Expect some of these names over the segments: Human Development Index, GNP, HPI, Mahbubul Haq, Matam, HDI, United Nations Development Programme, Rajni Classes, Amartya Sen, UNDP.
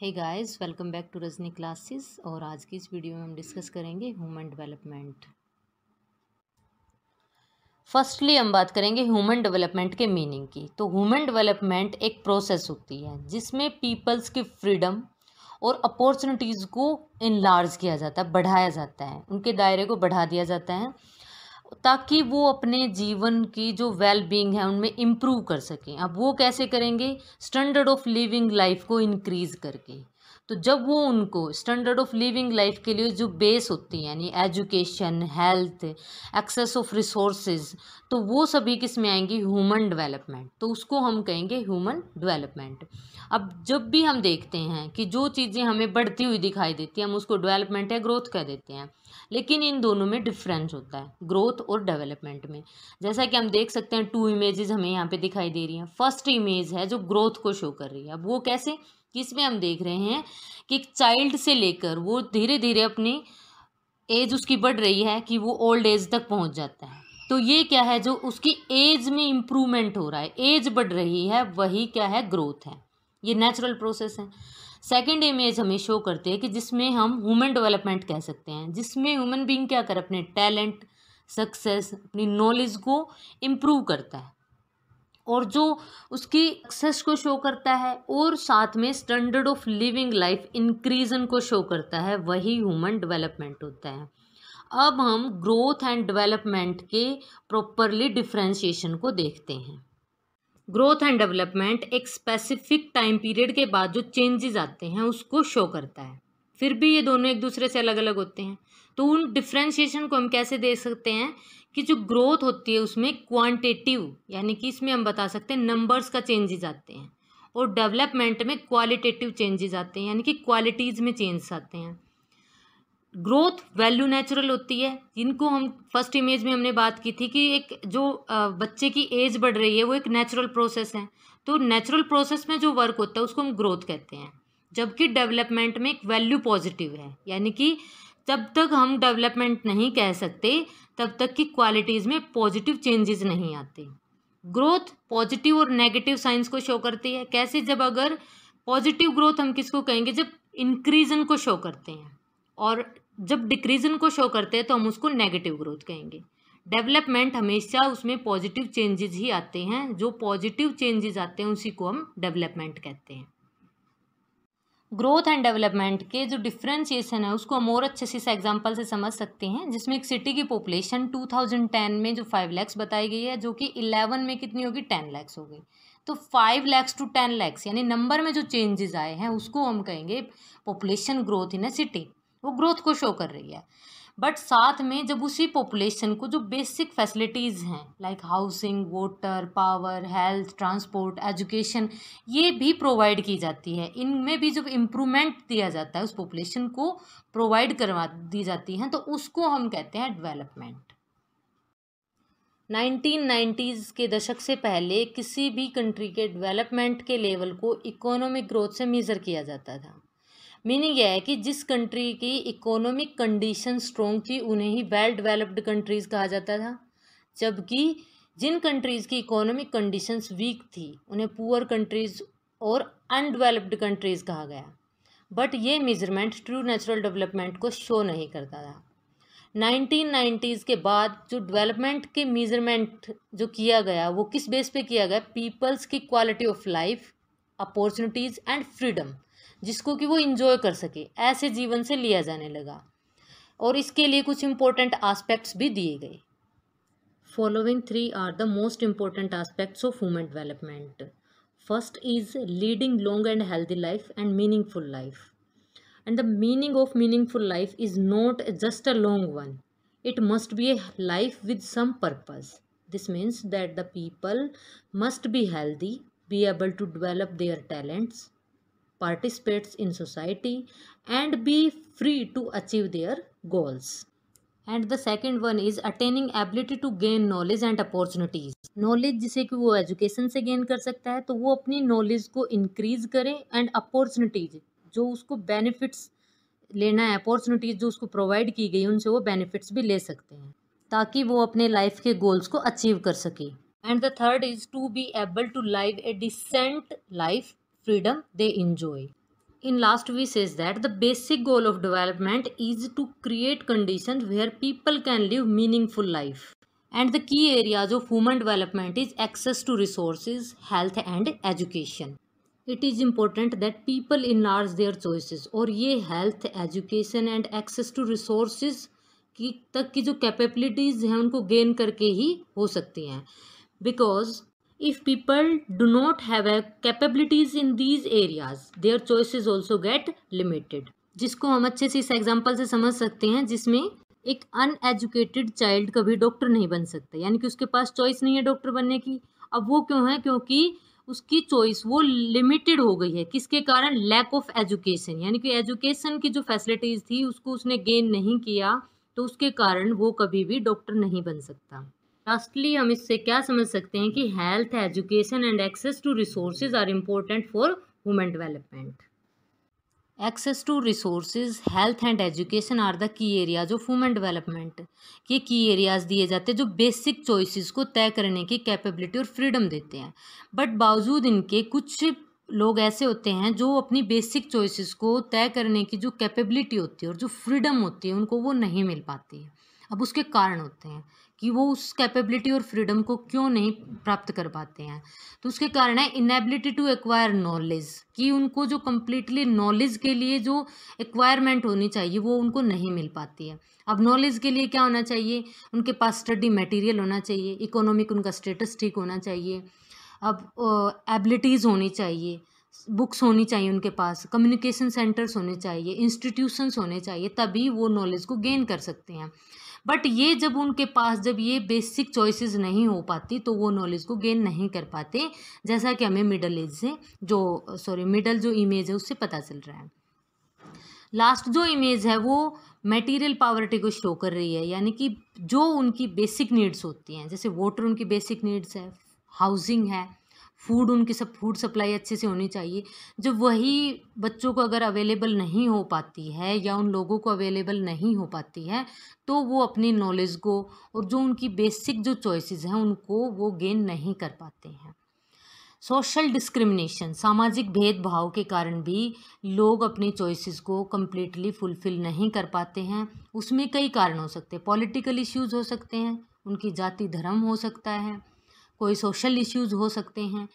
Hey guys, welcome back to Rajni classes. और आज की इस वीडियो में हम डिस्कस करेंगे ह्यूमन डेवलपमेंट। फर्स्टली हम बात करेंगे ह्यूमन डेवलपमेंट के मीनिंग की। तो ह्यूमन डेवलपमेंट एक प्रोसेस होती है जिसमें पीपल्स की फ्रीडम और अपॉर्चुनिटीज़ को इनलार्ज किया जाता है, बढ़ाया जाता है, उनके दायरे को बढ़ा दिया जाता है ताकि वो अपने जीवन की जो वेलबींग है उनमें इम्प्रूव कर सकें। अब वो कैसे करेंगे? स्टैंडर्ड ऑफ लिविंग लाइफ को इंक्रीज़ करके। तो जब वो उनको स्टैंडर्ड ऑफ लिविंग लाइफ के लिए जो बेस होती है यानी education, health, access of resources, तो वो सभी किस में आएंगी? Human development. तो उसको हम कहेंगे ह्यूमन डेवलपमेंट। अब जब भी हम देखते हैं कि जो चीज़ें हमें बढ़ती हुई दिखाई देती हैं हम उसको डेवलपमेंट या ग्रोथ कह देते हैं, लेकिन इन दोनों में डिफरेंस होता है ग्रोथ और डेवलपमेंट में। जैसा कि हम देख सकते हैं 2 इमेजेस हमें यहाँ पे दिखाई दे रही हैं। फर्स्ट इमेज है जो ग्रोथ को शो कर रही है। अब वो कैसे? इसमें हम देख रहे हैं कि एक चाइल्ड से लेकर वो धीरे धीरे अपनी एज उसकी बढ़ रही है कि वो ओल्ड एज तक पहुंच जाता है। तो ये क्या है? जो उसकी एज में इम्प्रूवमेंट हो रहा है, एज बढ़ रही है, वही क्या है? ग्रोथ है। ये नेचुरल प्रोसेस है। सेकंड इमेज हमें शो करती है कि जिसमें हम ह्यूमन डेवलपमेंट कह सकते हैं, जिसमें ह्यूमन बींग क्या कर अपने टैलेंट, सक्सेस, अपनी नॉलेज को इम्प्रूव करता है और जो उसकी एक्सेस को शो करता है और साथ में स्टैंडर्ड ऑफ लिविंग लाइफ इंक्रीजन को शो करता है, वही ह्यूमन डेवलपमेंट होता है। अब हम ग्रोथ एंड डेवलपमेंट के प्रॉपरली डिफ्रेंशिएशन को देखते हैं। ग्रोथ एंड डेवलपमेंट एक स्पेसिफिक टाइम पीरियड के बाद जो चेंजेस आते हैं उसको शो करता है, फिर भी ये दोनों एक दूसरे से अलग अलग होते हैं। तो उन डिफ्रेंशिएशन को हम कैसे देख सकते हैं कि जो ग्रोथ होती है उसमें क्वांटिटेटिव यानी कि इसमें हम बता सकते हैं नंबर्स का चेंजेस आते हैं और डेवलपमेंट में क्वालिटेटिव चेंजेस आते हैं यानी कि क्वालिटीज़ में चेंजेस आते हैं। ग्रोथ वैल्यू नेचुरल होती है, जिनको हम फर्स्ट इमेज में हमने बात की थी कि एक जो बच्चे की एज बढ़ रही है वो एक नेचुरल प्रोसेस है। तो नेचुरल प्रोसेस में जो वर्क होता है उसको हम ग्रोथ कहते हैं, जबकि डेवलपमेंट में एक वैल्यू पॉजिटिव है यानी कि जब तक हम डेवलपमेंट नहीं कह सकते तब तक कि क्वालिटीज़ में पॉजिटिव चेंजेस नहीं आते। ग्रोथ पॉजिटिव और नेगेटिव साइंस को शो करती है। कैसे? जब अगर पॉजिटिव ग्रोथ हम किसको कहेंगे? जब इंक्रीजन को शो करते हैं, और जब डिक्रीजन को शो करते हैं तो हम उसको नेगेटिव ग्रोथ कहेंगे। डेवलपमेंट हमेशा उसमें पॉजिटिव चेंजेस ही आते हैं, जो पॉजिटिव चेंजेस आते हैं उसी को हम डेवलपमेंट कहते हैं। ग्रोथ एंड डेवलपमेंट के जो डिफ्रेंशिएशन है उसको हम और अच्छे से एग्जांपल से समझ सकते हैं, जिसमें एक सिटी की पॉपुलेशन 2010 में जो 5 लाख बताई गई है, जो कि 11 में कितनी होगी? 10 लाख हो गई। तो 5 लाख to 10 लाख यानी नंबर में जो चेंजेस आए हैं उसको हम कहेंगे population growth in a city. वो ग्रोथ को शो कर रही है, बट साथ में जब उसी पॉपुलेशन को जो बेसिक फैसिलिटीज़ हैं like housing, water, power, health, transport, education, ये भी प्रोवाइड की जाती है, इनमें भी जब इम्प्रूवमेंट दिया जाता है, उस पॉपुलेशन को प्रोवाइड करवा दी जाती है, तो उसको हम कहते हैं डेवलपमेंट। 1990s के दशक से पहले किसी भी कंट्री के डेवलपमेंट के लेवल को इकोनॉमिक ग्रोथ से मेज़र किया जाता था। मीनिंग यह है कि जिस कंट्री की इकोनॉमिक कंडीशन स्ट्रॉन्ग थी उन्हें ही वेल डेवलप्ड कंट्रीज कहा जाता था, जबकि जिन कंट्रीज़ की इकोनॉमिक कंडीशंस वीक थी उन्हें पुअर कंट्रीज़ और अनडेवलप्ड कंट्रीज़ कहा गया। बट ये मेजरमेंट ट्रू नेचुरल डेवलपमेंट को शो नहीं करता था। 1990s के बाद जो डेवलपमेंट के मेजरमेंट जो किया गया वो किस बेस पे किया गया? पीपल्स की quality of life, opportunities and freedom, जिसको कि वो इंजॉय कर सके, ऐसे जीवन से लिया जाने लगा। और इसके लिए कुछ इम्पोर्टेंट आस्पेक्ट्स भी दिए गए। Following 3 are the most important aspects of human development. First is leading long and healthy life and meaningful life, and the meaning of meaningful life is not just a long one, it must be a life with some purpose. This means that the people must be healthy, be able to develop their talents, participates in society and be free to achieve their goals. And the second one is attaining ability to gain knowledge and opportunities. Knowledge जिसे कि वो education से gain कर सकता है, तो वो अपनी knowledge को increase करे, and opportunities जो उसको benefits लेना है, opportunities जो उसको provide की गई उनसे वो benefits भी ले सकते हैं ताकि वो अपने life के goals को achieve कर सके। And the third is to be able to live a decent life, freedom they enjoy. in last we says that the basic goal of development is to create conditions where people can live meaningful life. And the key areas of human development is access to resources, health and education. It is important that people enlarge their choices और ये health, education and access to resources की तक की जो capabilities हैं उनको gain करके ही हो सकती हैं. Because if people do not have capabilities in these areas, their choices also get limited. जिसको हम अच्छे से इस एग्जाम्पल से समझ सकते हैं जिसमें एक अनएजुकेटेड चाइल्ड कभी डॉक्टर नहीं बन सकता, यानी कि उसके पास चॉइस नहीं है डॉक्टर बनने की. अब वो क्यों है? क्योंकि उसकी चॉइस वो लिमिटेड हो गई है. किसके कारण? लैक ऑफ एजुकेशन, यानी कि एजुकेशन की जो फैसिलिटीज़ थी उसको उसने गेन नहीं किया, तो उसके कारण वो कभी भी डॉक्टर नहीं बन सकता. लास्टली हम इससे क्या समझ सकते हैं कि health, education and access to resources are important for human development. Access to resources, health and education are the key areas of human development. ये की एरियाज दिए जाते हैं जो बेसिक चॉइसेस को तय करने की कैपेबिलिटी और फ्रीडम देते हैं. बट बावजूद इनके कुछ लोग ऐसे होते हैं जो अपनी बेसिक चॉइसेस को तय करने की जो कैपेबिलिटी होती है और जो फ्रीडम होती है उनको वो नहीं मिल पाती है. अब उसके कारण होते हैं कि वो उस कैपेबिलिटी और फ्रीडम को क्यों नहीं प्राप्त कर पाते हैं, तो उसके कारण है इनएबिलिटी टू एक्वायर नॉलेज, कि उनको जो कम्प्लीटली नॉलेज के लिए जो एक्वायरमेंट होनी चाहिए वो उनको नहीं मिल पाती है. अब नॉलेज के लिए क्या होना चाहिए? उनके पास स्टडी मटेरियल होना चाहिए, इकोनॉमिक उनका स्टेटस ठीक होना चाहिए, अब एबिलिटीज़ होनी चाहिए, बुक्स होनी चाहिए उनके पास, कम्युनिकेशन सेंटर्स होने चाहिए, इंस्टीट्यूशंस होने चाहिए, तभी वो नॉलेज को गेन कर सकते हैं. बट ये जब उनके पास जब ये बेसिक चॉइसेस नहीं हो पाती तो वो नॉलेज को गेन नहीं कर पाते, जैसा कि हमें मिडल जो इमेज है उससे पता चल रहा है. लास्ट जो इमेज है वो मटेरियल पावर्टी को शो कर रही है, यानी कि जो उनकी बेसिक नीड्स होती हैं, जैसे वाटर उनकी बेसिक नीड्स है, हाउसिंग है, फूड, उनकी सब फूड सप्लाई अच्छे से होनी चाहिए. जब वही बच्चों को अगर अवेलेबल नहीं हो पाती है या उन लोगों को अवेलेबल नहीं हो पाती है तो वो अपनी नॉलेज को और जो उनकी बेसिक जो चॉइसेस हैं उनको वो गेन नहीं कर पाते हैं. सोशल डिस्क्रिमिनेशन, सामाजिक भेदभाव के कारण भी लोग अपनी चॉइसेस को कम्प्लीटली फुलफ़िल नहीं कर पाते हैं. उसमें कई कारण हो सकते हैं, पॉलिटिकल इश्यूज़ हो सकते हैं, उनकी जाति धर्म हो सकता है, कोई सोशल इश्यूज़ हो सकते हैं.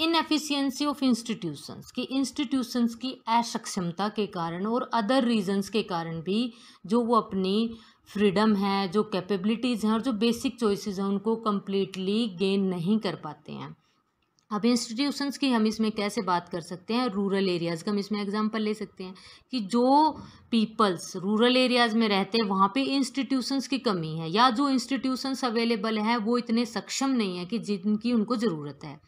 इनएफिशिएंसी ऑफ इंस्टीट्यूशंस, कि इंस्टीट्यूशंस की अक्षमता के कारण और अदर रीजंस के कारण भी जो वो अपनी फ्रीडम है, जो कैपेबिलिटीज़ हैं और जो बेसिक चॉइसेस हैं उनको कम्प्लीटली गेन नहीं कर पाते हैं. अब इंस्टीट्यूशंस की हम इसमें कैसे बात कर सकते हैं? रूरल एरियाज़ का हम इसमें एग्जांपल ले सकते हैं कि जो पीपल्स रूरल एरियाज़ में रहते हैं वहाँ पे इंस्टीट्यूशंस की कमी है, या जो इंस्टीट्यूशंस अवेलेबल हैं वो इतने सक्षम नहीं है कि जिनकी उनको ज़रूरत है.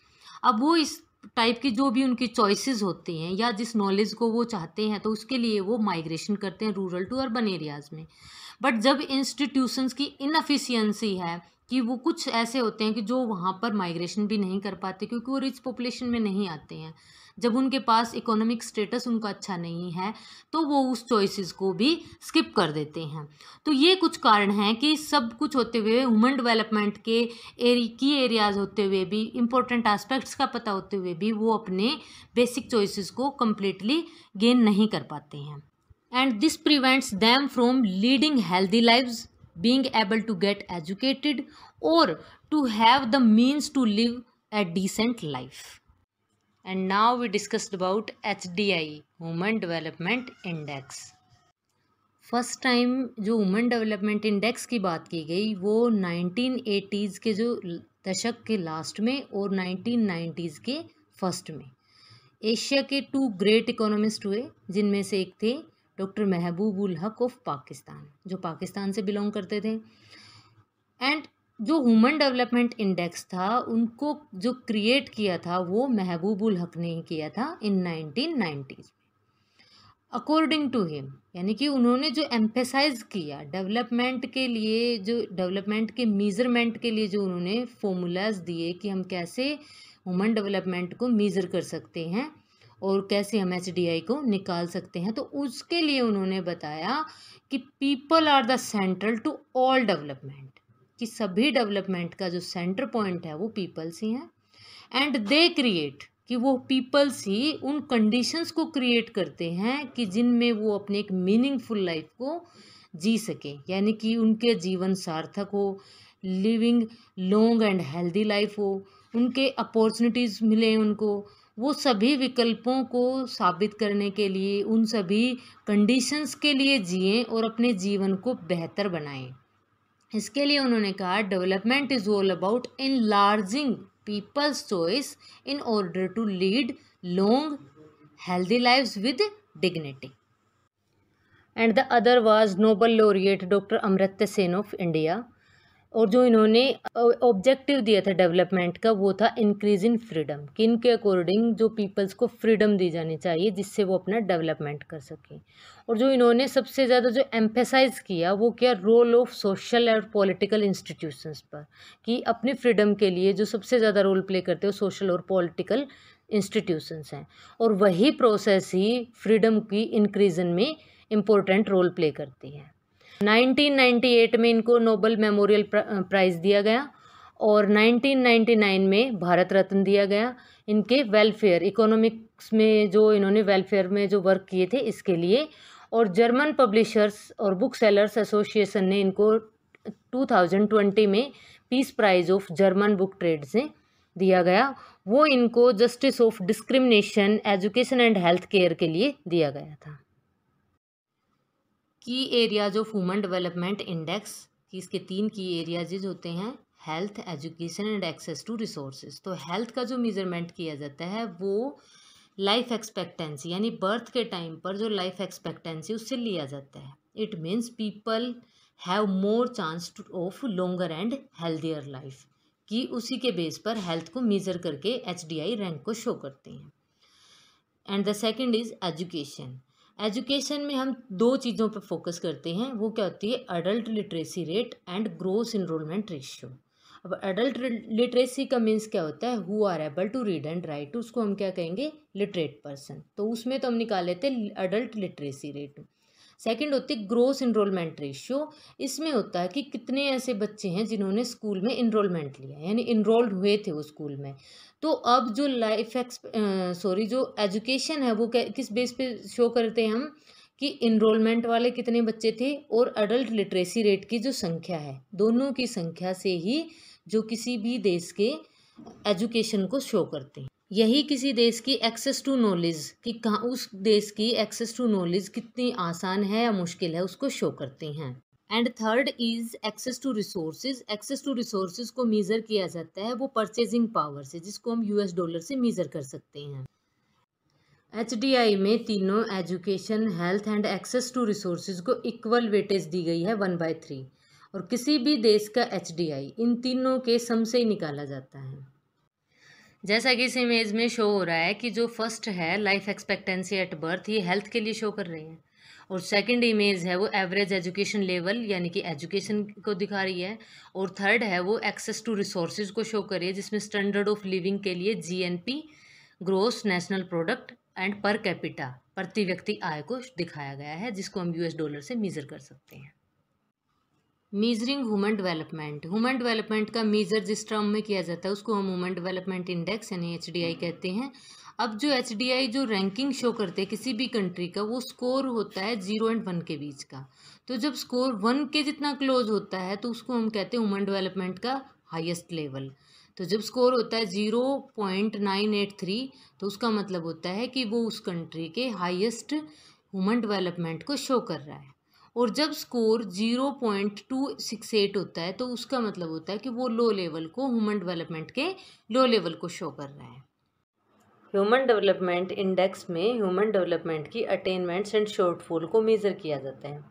अब वो इस टाइप की जो भी उनकी चॉइसेस होती हैं या जिस नॉलेज को वो चाहते हैं तो उसके लिए वो माइग्रेशन करते हैं रूरल टू अर्बन एरियाज़ में. बट जब इंस्टीट्यूशंस की इनएफिशिएंसी है कि वो कुछ ऐसे होते हैं कि जो वहाँ पर माइग्रेशन भी नहीं कर पाते क्योंकि वो रिच पॉपुलेशन में नहीं आते हैं, जब उनके पास इकोनॉमिक स्टेटस उनका अच्छा नहीं है तो वो उस चॉइसेस को भी स्किप कर देते हैं. तो ये कुछ कारण हैं कि सब कुछ होते हुए ह्यूमन डेवलपमेंट के की एरियाज़ होते हुए भी, इम्पोर्टेंट एस्पेक्ट्स का पता होते हुए भी वो अपने बेसिक चॉइसेस को कम्प्लीटली गेन नहीं कर पाते हैं. And this prevents them from leading healthy lives, being able to get educated or to have the means to live a decent life. And now we discussed about HDI, Human Development Index. First time जो women development index की बात की गई वो 1980s के जो दशक के लास्ट में और 1990s के फर्स्ट में एशिया के 2 ग्रेट इकोनॉमिस्ट हुए, जिनमें से एक थे डॉक्टर महबूबुल हक ऑफ पाकिस्तान, जो पाकिस्तान से बिलोंग करते थे. एंड जो ह्यूमन डेवलपमेंट इंडेक्स था उनको जो क्रिएट किया था वो महबूबुल हक ने किया था इन 1990s में. अकॉर्डिंग टू हिम, यानी कि उन्होंने जो एम्फेसाइज किया डेवलपमेंट के लिए, जो डेवलपमेंट के मीज़रमेंट के लिए जो उन्होंने फॉर्मूलाज दिए कि हम कैसे ह्यूमन डेवलपमेंट को मीज़र कर सकते हैं और कैसे हम HDI को निकाल सकते हैं, तो उसके लिए उन्होंने बताया कि people are the central to all development, कि सभी डेवलपमेंट का जो सेंटर पॉइंट है वो पीपल्स ही हैं. एंड दे क्रिएट, कि वो पीपल्स ही उन कंडीशंस को क्रिएट करते हैं कि जिनमें वो अपने एक मीनिंगफुल लाइफ को जी सकें, यानी कि उनके जीवन सार्थक हो, living long and healthy life हो, उनके अपॉर्चुनिटीज़ मिले उनको। वो सभी विकल्पों को साबित करने के लिए उन सभी कंडीशंस के लिए जिए और अपने जीवन को बेहतर बनाएं। इसके लिए उन्होंने कहा development is all about enlarging people's choice in order to lead long healthy lives with dignity. And the other was Nobel laureate doctor Amartya Sen of India, और जो इन्होंने ऑब्जेक्टिव दिया था डेवलपमेंट का वो था इंक्रीज इन फ्रीडम, कि इनके अकॉर्डिंग जो पीपल्स को फ्रीडम दी जानी चाहिए जिससे वो अपना डेवलपमेंट कर सकें। और जो इन्होंने सबसे ज़्यादा जो एम्फेसाइज किया वो क्या रोल ऑफ सोशल और पॉलिटिकल इंस्टीट्यूशंस पर, कि अपने फ्रीडम के लिए जो सबसे ज़्यादा रोल प्ले करते हो सोशल और पॉलिटिकल इंस्टीट्यूशंस हैं, और वही प्रोसेस ही फ्रीडम की इंक्रीजन में इम्पोर्टेंट रोल प्ले करती हैं। 1998 में इनको नोबेल मेमोरियल प्राइज़ दिया गया और 1999 में भारत रत्न दिया गया इनके वेलफेयर इकोनॉमिक्स में, जो इन्होंने वेलफेयर में जो वर्क किए थे इसके लिए। और जर्मन पब्लिशर्स और बुक सेलर्स एसोसिएशन ने इनको 2020 में peace prize of German book trade से दिया गया। वो इनको justice of discrimination, education and health care के लिए दिया गया था। Key areas of women development index, कि इसके 3 की एरियाज होते हैं health, education and access to resources. तो हेल्थ का जो मेजरमेंट किया जाता है वो लाइफ एक्सपेक्टेंसी, यानी बर्थ के टाइम पर जो लाइफ एक्सपेक्टेंसी उससे लिया जाता है। It means people have more chance of longer and healthier life, कि उसी के बेस पर हेल्थ को मेजर करके HDI रैंक को शो करते हैं। And the second is education. Education में हम 2 चीज़ों पर फोकस करते हैं, वो क्या होती है adult literacy rate and gross enrolment ratio. अब अडल्ट लिटरेसी का मीन्स क्या होता है who are able to read and write, उसको हम क्या कहेंगे लिटरेट पर्सन। तो उसमें तो हम निकाल लेते हैं अडल्ट लिटरेसी रेट। सेकंड होती है ग्रोस इनरोलमेंट रेशियो, इसमें होता है कि कितने ऐसे बच्चे हैं जिन्होंने स्कूल में इनरोलमेंट लिया, यानी इनरोल्ड हुए थे वो स्कूल में। तो अब जो जो एजुकेशन है वो किस बेस पे शो करते हैं हम, कि इनरोलमेंट वाले कितने बच्चे थे और अडल्ट लिटरेसी रेट की जो संख्या है, दोनों की संख्या से ही जो किसी भी देश के एजुकेशन को शो करते हैं। यही किसी देश की एक्सेस टू नॉलेज, कि कहाँ उस देश की एक्सेस टू नॉलेज कितनी आसान है या मुश्किल है उसको शो करते हैं। And third is access to resources. Access to resources को मेज़र किया जाता है वो परचेजिंग पावर से, जिसको हम US डॉलर से मेज़र कर सकते हैं। HDI में तीनों education, health and access to resources को इक्वल वेटेज दी गई है 1/3, और किसी भी देश का HDI इन तीनों के सम से ही निकाला जाता है। जैसा कि इस इमेज में शो हो रहा है कि जो फर्स्ट है लाइफ एक्सपेक्टेंसी एट बर्थ, ये हेल्थ के लिए शो कर रही है, और सेकंड इमेज है वो एवरेज एजुकेशन लेवल यानी कि एजुकेशन को दिखा रही है, और थर्ड है वो एक्सेस टू रिसोर्सेज को शो कर रही है जिसमें स्टैंडर्ड ऑफ लिविंग के लिए GNP gross national product and per capita प्रति व्यक्ति आय को दिखाया गया है, जिसको हम US डॉलर से मेज़र कर सकते हैं। Measuring women development. Women development का मेजर जिस टर्म में किया जाता है उसको हम वुमेन डेवलपमेंट इंडेक्स यानी HDI कहते हैं। अब जो HDI जो रैंकिंग शो करते हैं किसी भी कंट्री का, वो स्कोर होता है 0 और 1 के बीच का। तो जब स्कोर 1 के जितना क्लोज होता है तो उसको हम कहते हैं वुमेन डेवलपमेंट का हाईएस्ट लेवल। तो जब स्कोर होता है 0.983 तो उसका मतलब होता है कि वो उस कंट्री के हाईएस्ट वुमेन डेवलपमेंट को शो कर रहा है, और जब स्कोर 0.268 होता है तो उसका मतलब होता है कि वो लो लेवल को, ह्यूमन डेवलपमेंट के लो लेवल को शो कर रहा है। ह्यूमन डेवलपमेंट इंडेक्स में ह्यूमन डेवलपमेंट की अटेनमेंट्स एंड शॉर्टफॉल को मेज़र किया जाता है।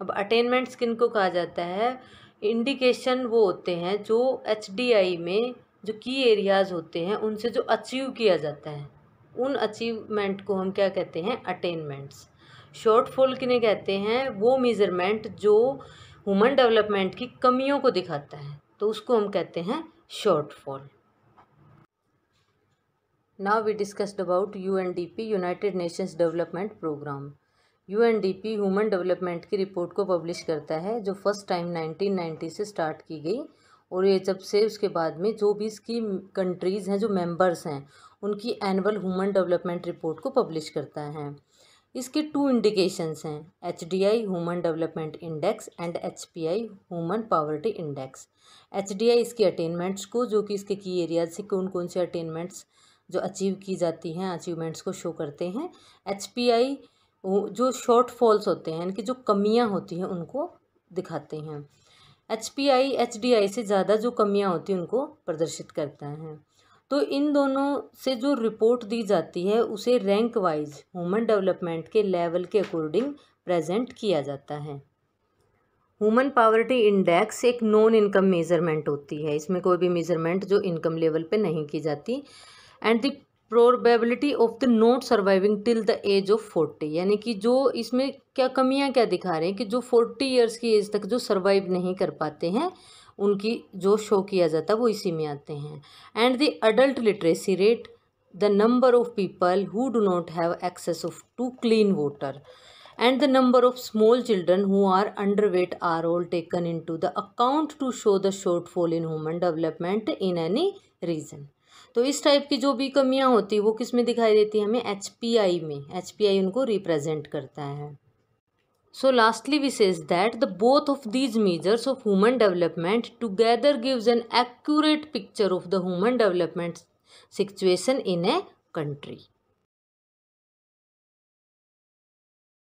अब अटेनमेंट्स किन को कहा जाता है, इंडिकेशन वो होते हैं जो HDI में जो की एरियाज होते हैं उनसे जो अचीव किया जाता है, उन अचीवमेंट को हम क्या कहते हैं अटेनमेंट्स। शॉर्टफॉल किन्हें कहते हैं, वो मेज़रमेंट जो वुमेन डेवलपमेंट की कमियों को दिखाता है, तो उसको हम कहते हैं shortfall. Now we discussed about UNDP United Nations development programme. UNDP women development की रिपोर्ट को पब्लिश करता है, जो फर्स्ट टाइम 1990 से स्टार्ट की गई, और ये जब से उसके बाद में जो भी इसकी कंट्रीज़ हैं जो मेंबर्स हैं उनकी एनुअल ह्यूमन डेवलपमेंट रिपोर्ट को पब्लिश करता है। इसके 2 इंडिकेशंस हैं, HDI human development index and HPI human poverty index. HDI इसके अटेनमेंट्स को, जो कि इसके की एरियाज से कौन कौन से अटेनमेंट्स जो अचीव की जाती हैं, अचीवमेंट्स को शो करते हैं। HPI जो शॉर्टफॉल्स होते हैं, इनकी जो कमियां होती हैं उनको दिखाते हैं। HPI HDI से ज़्यादा जो कमियां होती हैं उनको प्रदर्शित करता है। तो इन दोनों से जो रिपोर्ट दी जाती है उसे रैंक वाइज ह्यूमन डेवलपमेंट के लेवल के अकॉर्डिंग प्रेजेंट किया जाता है। ह्यूमन पावर्टी इंडेक्स एक नॉन इनकम मेजरमेंट होती है, इसमें कोई भी मेजरमेंट जो इनकम लेवल पे नहीं की जाती। And the probability of the not surviving till the age of 40, यानी कि जो इसमें क्या कमियां क्या दिखा रहे हैं कि जो 40 ईयर्स की एज तक जो सर्वाइव नहीं कर पाते हैं उनकी जो शो किया जाता है वो इसी में आते हैं। And the adult literacy rate, the number of people who do not have access of to clean water, and the number of small children who are under weight are all taken into the account to show the shortfall in human development in any region. तो इस type की जो भी कमियां होती है वो किस में दिखाई देती है हमें, HPI में। HPI उनको रिप्रेजेंट करता है। So lastly we says that the both of these measures of human development together gives an accurate picture of the human development situation in a country.